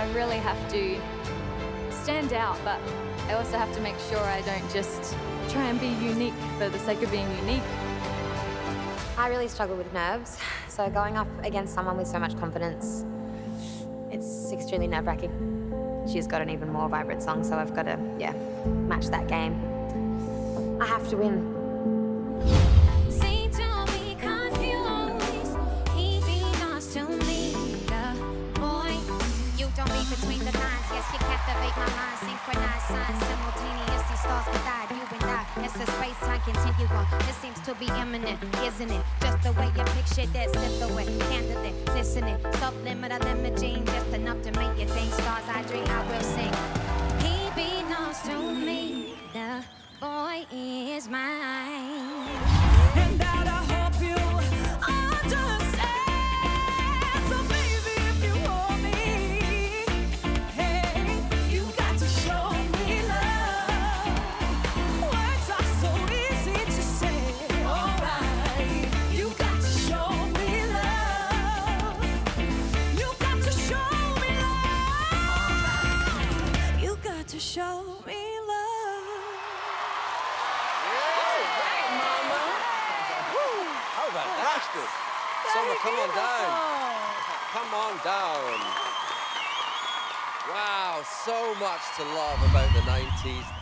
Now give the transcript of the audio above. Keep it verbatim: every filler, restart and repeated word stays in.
I really have to stand out, but I also have to make sure I don't just try and be unique for the sake of being unique. I really struggle with nerves, so going up against someone with so much confidence, it's extremely nerve-wracking. She's got an even more vibrant song, so I've got to, yeah, match that game. I have to win. Between the lines, yes, you captivate my mind. Synchronized signs, simultaneously stars collide. You and I, it's a space-time continuum. This seems to be imminent, isn't it? Just the way you picture that silhouette, candidate, listening, subliminal limousine, just enough to make you think. Stars, I dream, I will sing. He belongs to me. The boy is mine. And that I hope you understand. Show me love. Yeah. All right, Mama. Woo. How about that? Soma, come on down. Come on down. Wow, so much to love about the nineties.